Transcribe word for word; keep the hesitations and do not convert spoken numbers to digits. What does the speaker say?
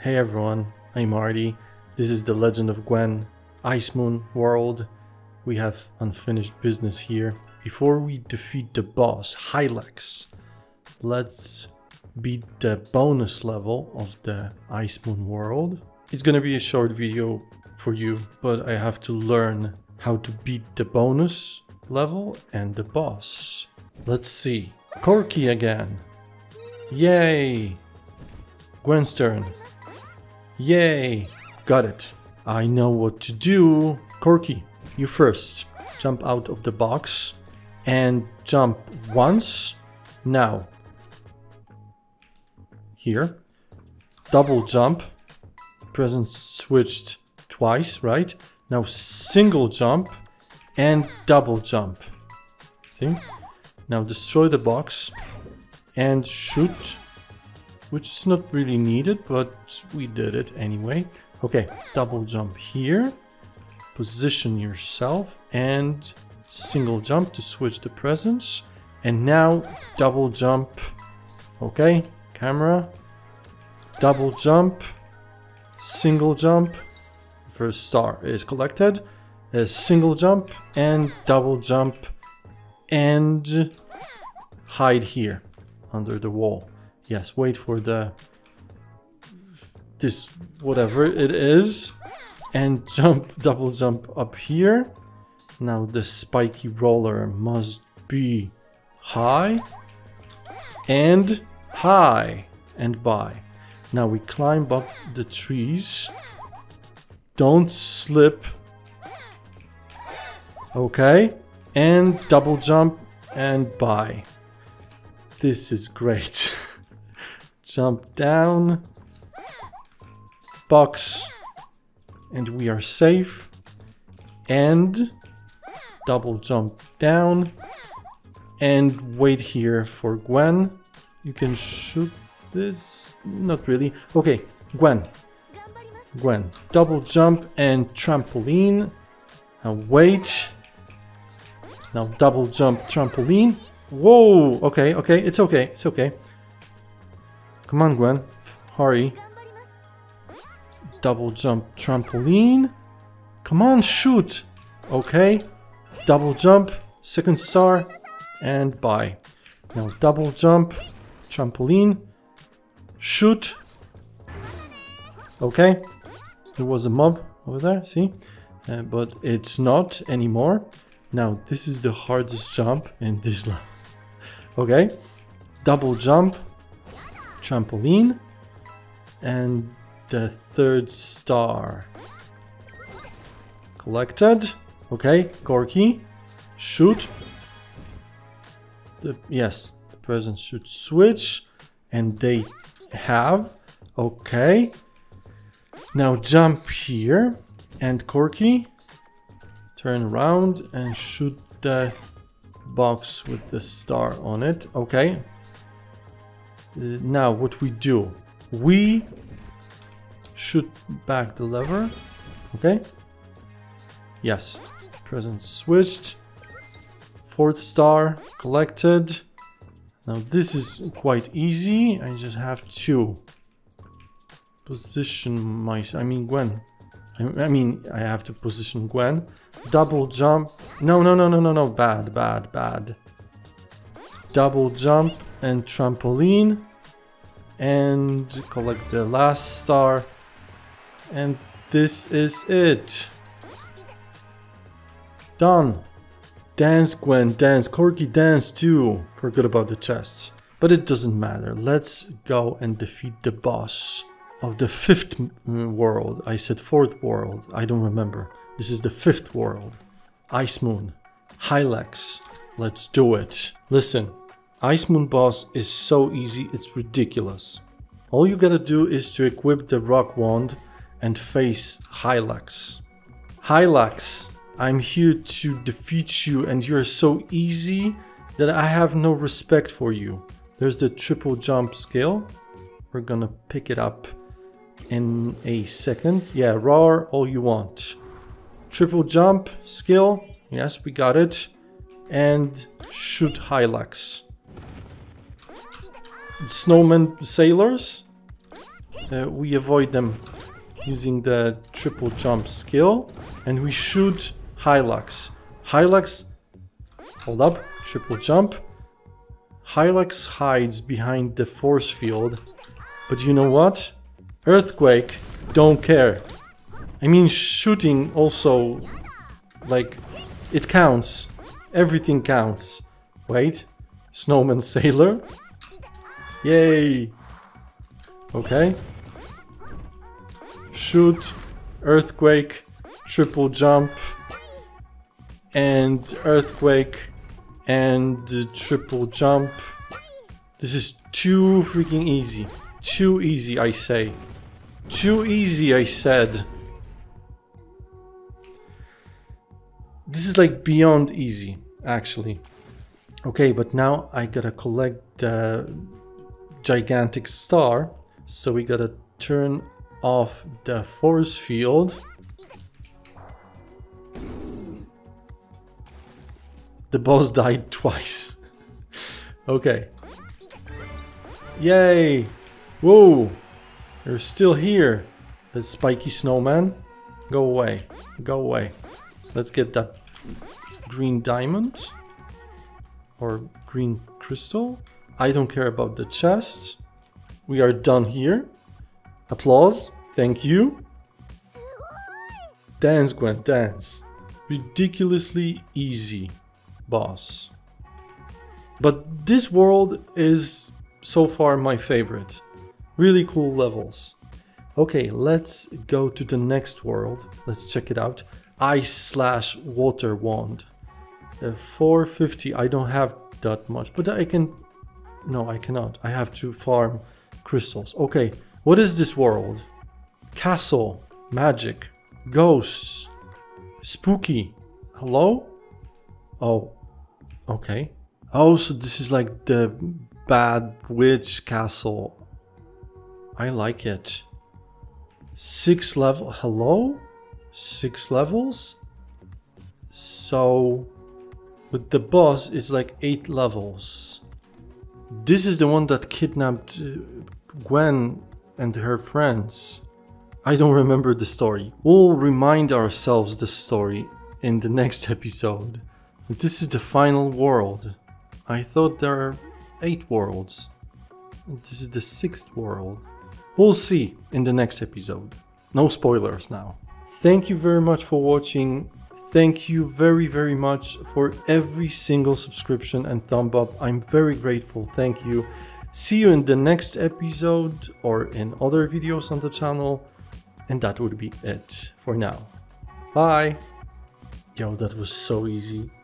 Hey everyone, I'm Artie. This is the Legend of Gwen Ice Moon World. We have unfinished business here. Before we defeat the boss, Hylax, let's beat the bonus level of the Ice Moon World. It's gonna be a short video for you, but I have to learn how to beat the bonus level and the boss. Let's see. Corky again. Yay! Gwen's turn. Yay! Got it. I know what to do. Corky, you first. Jump out of the box and jump once. Now. Here. Double jump. Present switched twice, right? Now single jump and double jump. See? Now destroy the box and shoot, which is not really needed, but we did it anyway. Okay, double jump here, position yourself, and single jump to switch the presence, and now double jump. Okay, camera, double jump, single jump, first star is collected, a single jump, and double jump, and hide here, under the wall. Yes, wait for the, this, whatever it is, and jump, double jump up here. Now the spiky roller must be high and high and by. Now we climb up the trees. Don't slip. Okay, and double jump and by. This is great. Jump down, box, and we are safe, and double jump down, and wait here for Gwen. You can shoot this, not really. Okay, Gwen, Gwen, double jump and trampoline, now wait, now double jump, trampoline, whoa, okay, okay, it's okay, it's okay. Come on, Gwen. Hurry. Double jump trampoline. Come on, shoot. Okay. Double jump. Second star. And bye. Now double jump. Trampoline. Shoot. Okay. There was a mob over there. See? Uh, but it's not anymore. Now this is the hardest jump in this level. Okay. Double jump. Trampoline and the third star collected. Okay, Corky, shoot. The, yes, the present should switch, and they have. Okay, now jump here and Corky, turn around and shoot the box with the star on it. Okay. Uh, now what we do, we shoot back the lever, okay, yes, present switched, fourth star collected. Now this is quite easy, I just have to position my, I mean Gwen, I, I mean I have to position Gwen, double jump, no, no, no, no, no, no, bad, bad, bad, double jump, and trampoline and collect the last star, and this is it. Done. Dance Gwen, dance. Corky, dance too. Forgot about the chests, but it doesn't matter. Let's go and defeat the boss of the fifth world. I said fourth world, I don't remember. This is the fifth world. Ice Moon, Hylax. Let's do it. Listen. Ice Moon boss is so easy, it's ridiculous. All you gotta do is to equip the Rock Wand and face Hylax. Hylax, I'm here to defeat you and you're so easy that I have no respect for you. There's the triple jump skill. We're gonna pick it up in a second. Yeah, roar all you want. Triple jump skill. Yes, we got it. And shoot Hylax. Snowman Sailors? uh, we avoid them using the triple jump skill, and we shoot Hylax. Hylax, hold up, triple jump. Hylax hides behind the force field, but you know what? Earthquake don't care. I mean, shooting also, like, it counts. Everything counts. Wait, Snowman Sailor? Yay! Okay. Shoot, Earthquake, triple jump, and Earthquake, and uh, triple jump. This is too freaking easy. Too easy, I say. Too easy, I said. This is like beyond easy, actually. Okay, but now I gotta collect the gigantic star. So we gotta turn off the force field. The boss died twice. Okay. Yay! Whoa! You're still here, the spiky snowman. Go away. Go away. Let's get that green diamond or green crystal. I don't care about the chest. We are done here. Applause. Thank you. Dance, Gwen, dance. Ridiculously easy boss. But this world is so far my favorite. Really cool levels. Okay, let's go to the next world. Let's check it out. Ice Slash Water Wand. Uh, four fifty. I don't have that much, but I can... No, I cannot. I have to farm crystals. Okay, what is this world? Castle. Magic. Ghosts. Spooky. Hello? Oh. Okay. Oh, so this is like the bad witch castle. I like it. Six level... Hello? Six levels, so with the boss it's like eight levels. This is the one that kidnapped Gwen and her friends. I don't remember the story. We'll remind ourselves the story in the next episode. This is the final world. I thought there are eight worlds. This is the sixth world. We'll see in the next episode. No spoilers now. Thank you very much for watching. Thank you very, very much for every single subscription and thumb up. I'm very grateful. Thank you. See you in the next episode or in other videos on the channel. And that would be it for now. Bye. Yo, that was so easy.